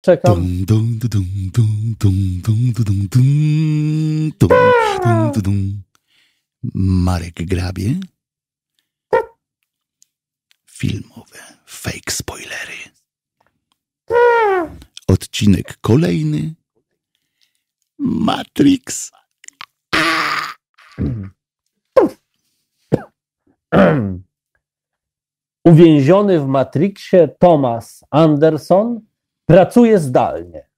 Czekam. Marek Grabie. Filmowe fake spoilery. Odcinek kolejny. Matrix. Uwięziony w Matrixie Thomas Anderson pracuje zdalnie.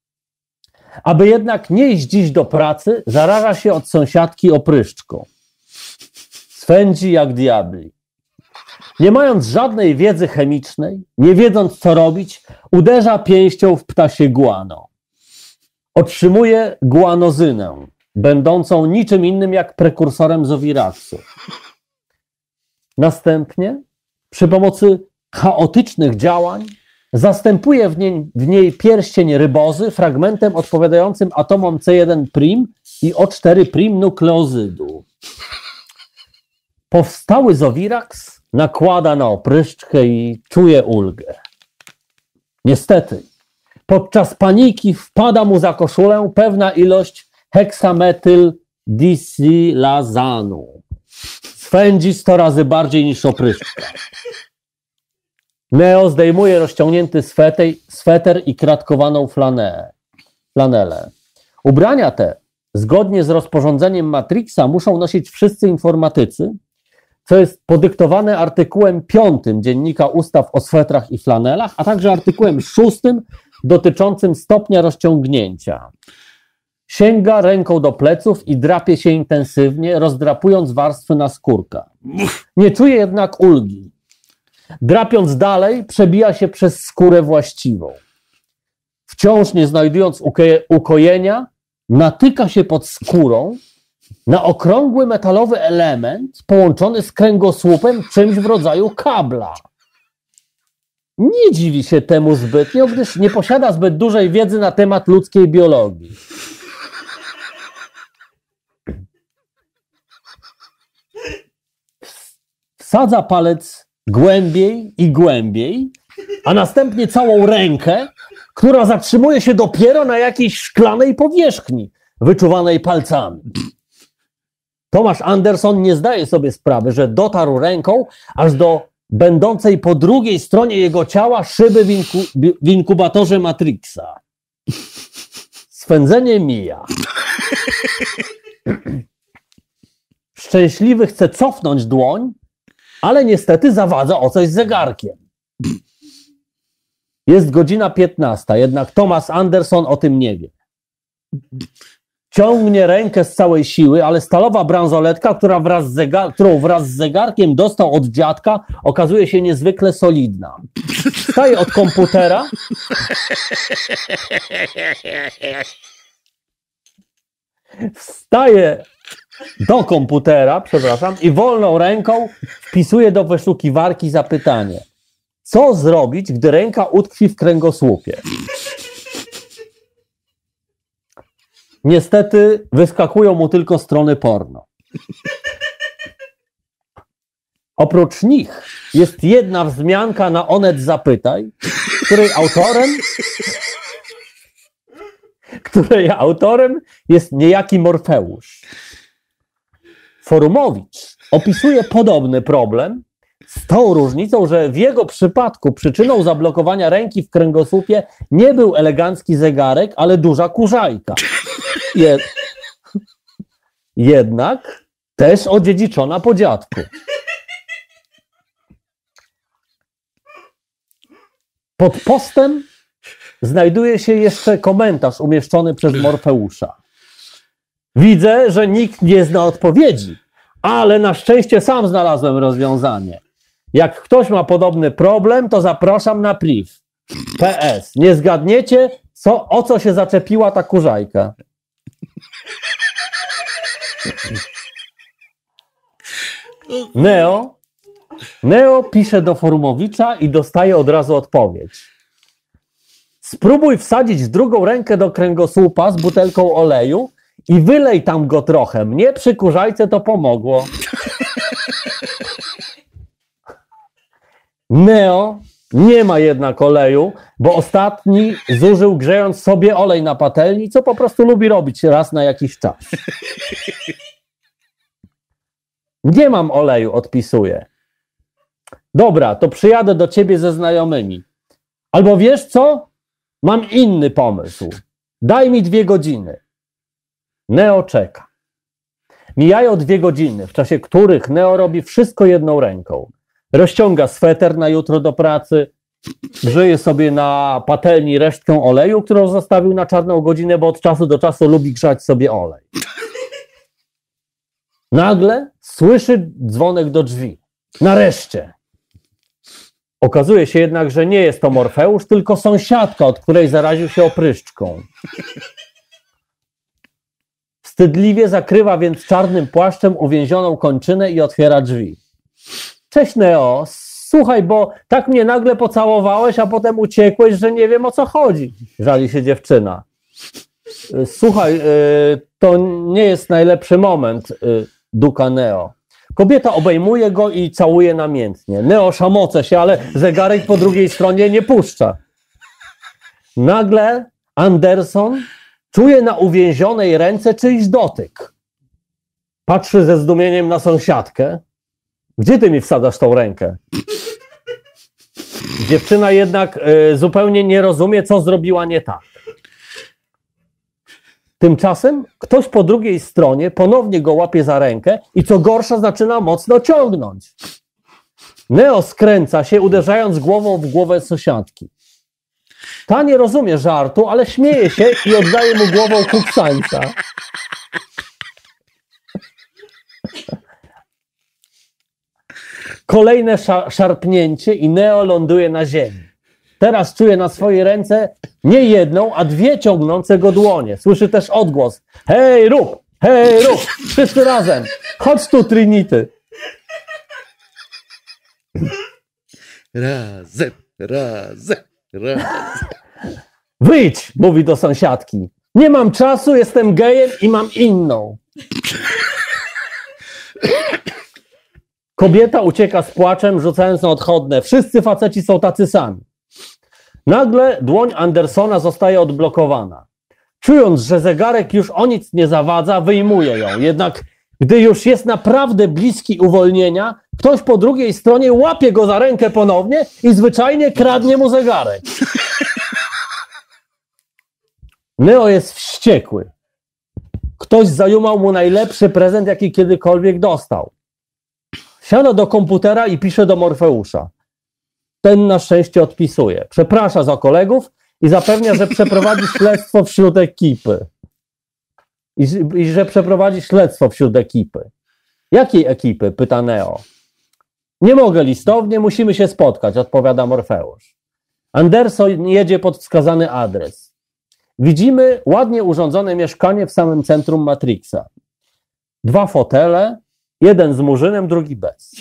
Aby jednak nie iść dziś do pracy, zaraża się od sąsiadki opryszczką. Swędzi jak diabli. Nie mając żadnej wiedzy chemicznej, nie wiedząc co robić, uderza pięścią w ptasie guano. Otrzymuje guanozynę, będącą niczym innym jak prekursorem zowiraxu. Następnie przy pomocy chaotycznych działań zastępuje w niej pierścień rybozy fragmentem odpowiadającym atomom C1' i O4' nukleozydu. Powstały zowirax nakłada na opryszczkę i czuje ulgę. Niestety, podczas paniki wpada mu za koszulę pewna ilość heksametyldisilazanu. Swędzi 100 razy bardziej niż opryszczka. Neo zdejmuje rozciągnięty sweter i kratkowaną flanelę. Ubrania te, zgodnie z rozporządzeniem Matrixa, muszą nosić wszyscy informatycy, co jest podyktowane artykułem 5 Dziennika Ustaw o swetrach i flanelach, a także artykułem 6 dotyczącym stopnia rozciągnięcia. Sięga ręką do pleców i drapie się intensywnie, rozdrapując warstwy naskórka. Nie czuje jednak ulgi. Drapiąc dalej, przebija się przez skórę właściwą. Wciąż nie znajdując ukojenia, natyka się pod skórą na okrągły metalowy element połączony z kręgosłupem czymś w rodzaju kabla. Nie dziwi się temu zbytnio, gdyż nie posiada zbyt dużej wiedzy na temat ludzkiej biologii. Wsadza palec głębiej i głębiej, a następnie całą rękę, która zatrzymuje się dopiero na jakiejś szklanej powierzchni, wyczuwanej palcami. Thomas Anderson nie zdaje sobie sprawy, że dotarł ręką aż do będącej po drugiej stronie jego ciała szyby w inkubatorze Matrixa. Swędzenie mija. Szczęśliwy chce cofnąć dłoń, ale niestety zawadza o coś zegarkiem. Jest godzina 15, jednak Thomas Anderson o tym nie wie. Ciągnie rękę z całej siły, ale stalowa bransoletka, którą wraz z zegarkiem dostał od dziadka, okazuje się niezwykle solidna. Staje od komputera. Wstaje do komputera, przepraszam, i wolną ręką wpisuje do wyszukiwarki zapytanie. Co zrobić, gdy ręka utkwi w kręgosłupie? Niestety wyskakują mu tylko strony porno. Oprócz nich jest jedna wzmianka na Onet Zapytaj, której autorem jest niejaki Morfeus. Forumowicz opisuje podobny problem z tą różnicą, że w jego przypadku przyczyną zablokowania ręki w kręgosłupie nie był elegancki zegarek, ale duża kurzajka. Jednak też odziedziczona po dziadku. Pod postem znajduje się jeszcze komentarz umieszczony przez Morfeusza. Widzę, że nikt nie zna odpowiedzi, ale na szczęście sam znalazłem rozwiązanie. Jak ktoś ma podobny problem, to zapraszam na priv. PS. Nie zgadniecie, o co się zaczepiła ta kurzajka. Neo pisze do Forumowicza i dostaje od razu odpowiedź. Spróbuj wsadzić drugą rękę do kręgosłupa z butelką oleju i wylej tam go trochę. Mnie przy kurzajce to pomogło. Neo Nie ma jednak oleju, bo ostatni zużył grzejąc sobie olej na patelni, co po prostu lubi robić raz na jakiś czas. Nie mam oleju, odpisuję. Dobra, to przyjadę do ciebie ze znajomymi. Albo wiesz co? Mam inny pomysł. Daj mi 2 godziny. Neo czeka. Mijają 2 godziny, w czasie których Neo robi wszystko jedną ręką. Rozciąga sweter na jutro do pracy, grzeje sobie na patelni resztkę oleju, którą zostawił na czarną godzinę, bo od czasu do czasu lubi grzać sobie olej. Nagle słyszy dzwonek do drzwi. Nareszcie! Okazuje się jednak, że nie jest to Morfeusz, tylko sąsiadka, od której zaraził się opryszczką. Wstydliwie zakrywa więc czarnym płaszczem uwięzioną kończynę i otwiera drzwi. Cześć Neo, słuchaj, bo tak mnie nagle pocałowałeś, a potem uciekłeś, że nie wiem o co chodzi, żali się dziewczyna. Słuchaj, to nie jest najlepszy moment, duka Neo. Kobieta obejmuje go i całuje namiętnie. Neo szamoce się, ale zegarek po drugiej stronie nie puszcza. Nagle Anderson czuje na uwięzionej ręce czyjś dotyk. Patrzy ze zdumieniem na sąsiadkę. Gdzie ty mi wsadzasz tą rękę? Dziewczyna jednak zupełnie nie rozumie, co zrobiła nie tak. Tymczasem ktoś po drugiej stronie ponownie go łapie za rękę i co gorsza zaczyna mocno ciągnąć. Neo skręca się, uderzając głową w głowę sąsiadki. Ta nie rozumie żartu, ale śmieje się i oddaje mu głową kupsańca. Kolejne szarpnięcie i Neo ląduje na ziemi. Teraz czuje na swojej ręce nie jedną, a 2 ciągnące go dłonie. Słyszy też odgłos. Hej, rób! Hej, rób! Wszyscy razem! Chodź tu, Trinity! Razem, razem, razem. Wyjdź, mówi do sąsiadki. Nie mam czasu, jestem gejem i mam inną. Kobieta ucieka z płaczem, rzucając na odchodne. Wszyscy faceci są tacy sami. Nagle dłoń Andersona zostaje odblokowana. Czując, że zegarek już o nic nie zawadza, wyjmuje ją. Jednak gdy już jest naprawdę bliski uwolnienia, ktoś po drugiej stronie łapie go za rękę ponownie i zwyczajnie kradnie mu zegarek. Neo jest wściekły. Ktoś zajumał mu najlepszy prezent, jaki kiedykolwiek dostał. Siada do komputera i pisze do Morfeusza. Ten na szczęście odpisuje. Przeprasza za kolegów i zapewnia, że przeprowadzi śledztwo wśród ekipy. I że przeprowadzi śledztwo wśród ekipy. Jakiej ekipy? Pyta Neo. Nie mogę listownie, musimy się spotkać, odpowiada Morfeusz. Anderson jedzie pod wskazany adres. Widzimy ładnie urządzone mieszkanie w samym centrum Matrixa. 2 fotele, jeden z murzynem, drugi bez.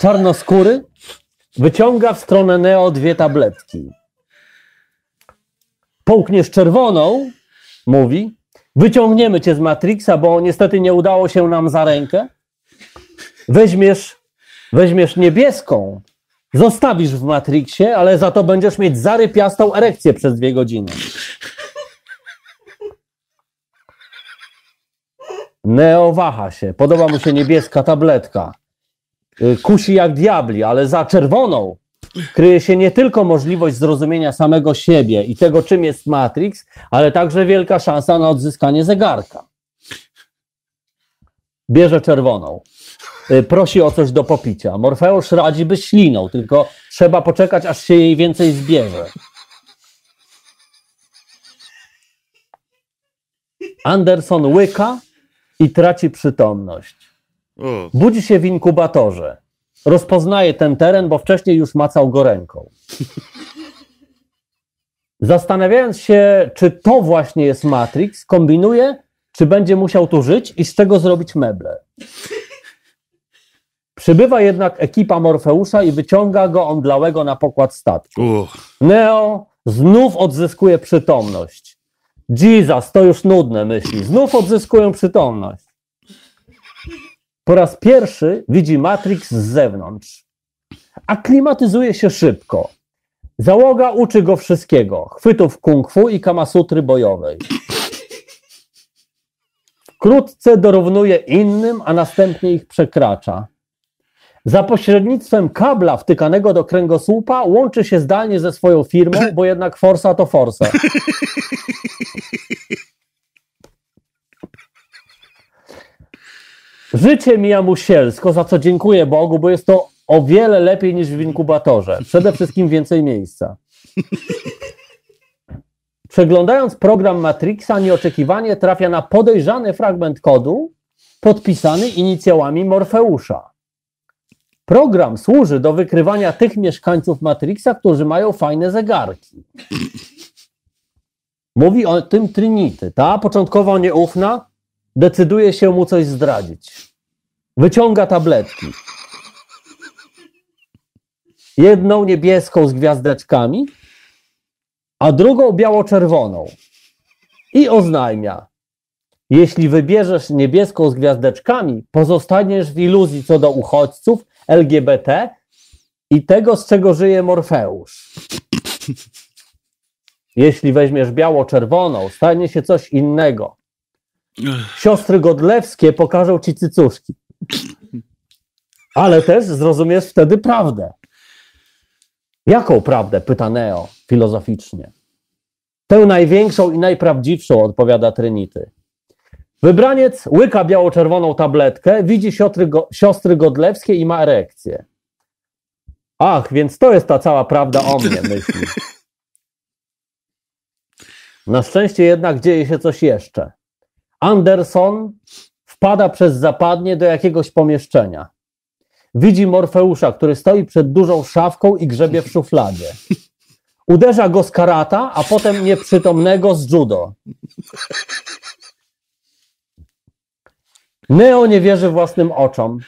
Czarnoskóry wyciąga w stronę Neo 2 tabletki. Połkniesz czerwoną, mówi, wyciągniemy cię z Matrixa, bo niestety nie udało się nam za rękę. Weźmiesz niebieską, zostawisz w Matrixie, ale za to będziesz mieć zarypiastą erekcję przez 2 godziny. Neo waha się. Podoba mu się niebieska tabletka. Kusi jak diabli, ale za czerwoną kryje się nie tylko możliwość zrozumienia samego siebie i tego, czym jest Matrix, ale także wielka szansa na odzyskanie zegarka. Bierze czerwoną. Prosi o coś do popicia. Morfeusz radzi, by śliną, tylko trzeba poczekać, aż się jej więcej zbierze. Anderson łyka i traci przytomność. Budzi się w inkubatorze. Rozpoznaje ten teren, bo wcześniej już macał go ręką. Zastanawiając się, czy to właśnie jest Matrix, kombinuje, czy będzie musiał tu żyć i z czego zrobić meble. Przybywa jednak ekipa Morfeusza i wyciąga go omdlałego na pokład statku. Neo znów odzyskuje przytomność. Jesus, to już nudne, myśli. Znów odzyskuję przytomność. po raz pierwszy widzi Matrix z zewnątrz. Aklimatyzuje się szybko. Załoga uczy go wszystkiego. Chwytów kung fu i kamasutry bojowej. Wkrótce dorównuje innym, a następnie ich przekracza. Za pośrednictwem kabla wtykanego do kręgosłupa łączy się zdalnie ze swoją firmą, bo jednak forsa to forsa. Życie mija mu sielsko, za co dziękuję Bogu, bo jest to o wiele lepiej niż w inkubatorze. Przede wszystkim więcej miejsca. Przeglądając program Matrixa, nieoczekiwanie trafia na podejrzany fragment kodu podpisany inicjałami Morfeusza. Program służy do wykrywania tych mieszkańców Matrixa, którzy mają fajne zegarki. Mówi o tym Trinity. Ta początkowo nieufna decyduje się mu coś zdradzić. Wyciąga tabletki. Jedną niebieską z gwiazdeczkami, a drugą biało-czerwoną. I oznajmia, jeśli wybierzesz niebieską z gwiazdeczkami, pozostaniesz w iluzji co do uchodźców, LGBT i tego, z czego żyje Morfeusz. Jeśli weźmiesz biało-czerwoną, stanie się coś innego. Siostry Godlewskie pokażą ci cycuszki. Ale też zrozumiesz wtedy prawdę. Jaką prawdę? Pyta Neo filozoficznie. Tę największą i najprawdziwszą, odpowiada Trinity. Wybraniec łyka biało-czerwoną tabletkę, widzi siostry Godlewskie i ma erekcję. Ach, więc to jest ta cała prawda o mnie, myśli. Na szczęście jednak dzieje się coś jeszcze. Anderson wpada przez zapadnie do jakiegoś pomieszczenia. Widzi Morfeusza, który stoi przed dużą szafką i grzebie w szufladzie. Uderza go z karata, a potem nieprzytomnego z judo. Neo nie wierzy własnym oczom.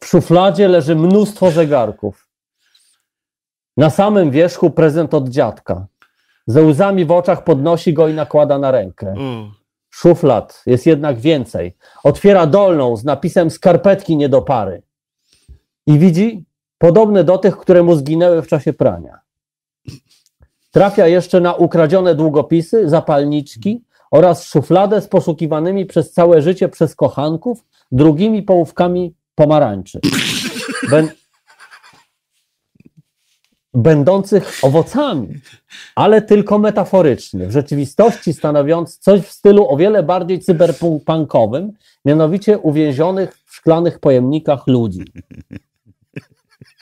W szufladzie leży mnóstwo zegarków. Na samym wierzchu prezent od dziadka. Ze łzami w oczach podnosi go i nakłada na rękę. Szuflad jest jednak więcej. Otwiera dolną z napisem skarpetki nie do pary. I widzi podobne do tych, które mu zginęły w czasie prania. Trafia jeszcze na ukradzione długopisy, zapalniczki oraz szufladę z poszukiwanymi przez całe życie przez kochanków drugimi połówkami pomarańczy. Będących owocami, ale tylko metaforycznie, w rzeczywistości stanowiąc coś w stylu o wiele bardziej cyberpunkowym, mianowicie uwięzionych w szklanych pojemnikach ludzi.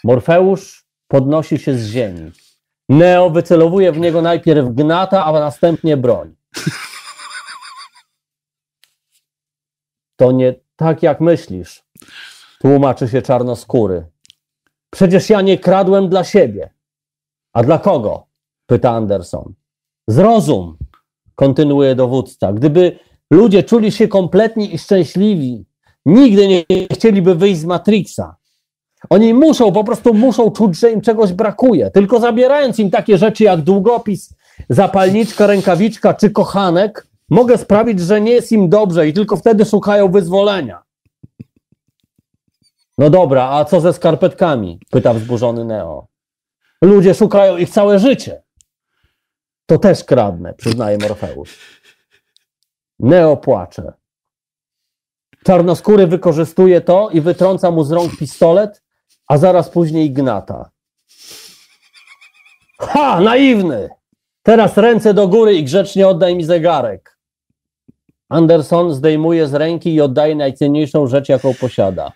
Morfeusz podnosi się z ziemi. Neo wycelowuje w niego najpierw gnata, a następnie broń. To nie tak, jak myślisz, tłumaczy się czarnoskóry. Przecież ja nie kradłem dla siebie. A dla kogo? Pyta Anderson. Zrozum, kontynuuje dowódca. Gdyby ludzie czuli się kompletni i szczęśliwi, nigdy nie chcieliby wyjść z Matrixa. Oni po prostu muszą czuć, że im czegoś brakuje. Tylko zabierając im takie rzeczy jak długopis, zapalniczka, rękawiczka czy kochanek, mogę sprawić, że nie jest im dobrze i tylko wtedy szukają wyzwolenia. No dobra, a co ze skarpetkami? Pyta wzburzony Neo. Ludzie szukają ich całe życie. To też kradnę, przyznaje Morfeusz. Neo płacze. Czarnoskóry wykorzystuje to i wytrąca mu z rąk pistolet, a zaraz później gnata. Ha, naiwny! Teraz ręce do góry i grzecznie oddaj mi zegarek. Anderson zdejmuje z ręki i oddaje najcenniejszą rzecz, jaką posiada.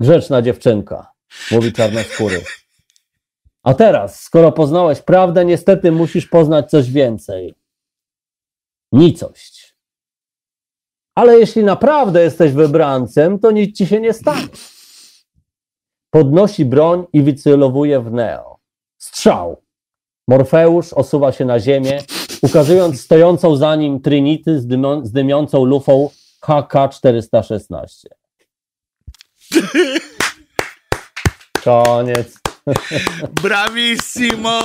Grzeczna dziewczynka, mówi czarnoskóry. A teraz, skoro poznałeś prawdę, niestety musisz poznać coś więcej. Nicość. Ale jeśli naprawdę jesteś wybrancem, to nic ci się nie stanie. Podnosi broń i wycelowuje w Neo. Strzał. Morfeusz osuwa się na ziemię, ukazując stojącą za nim Trinity z dymiącą lufą HK416. Koniec. Bravissimo!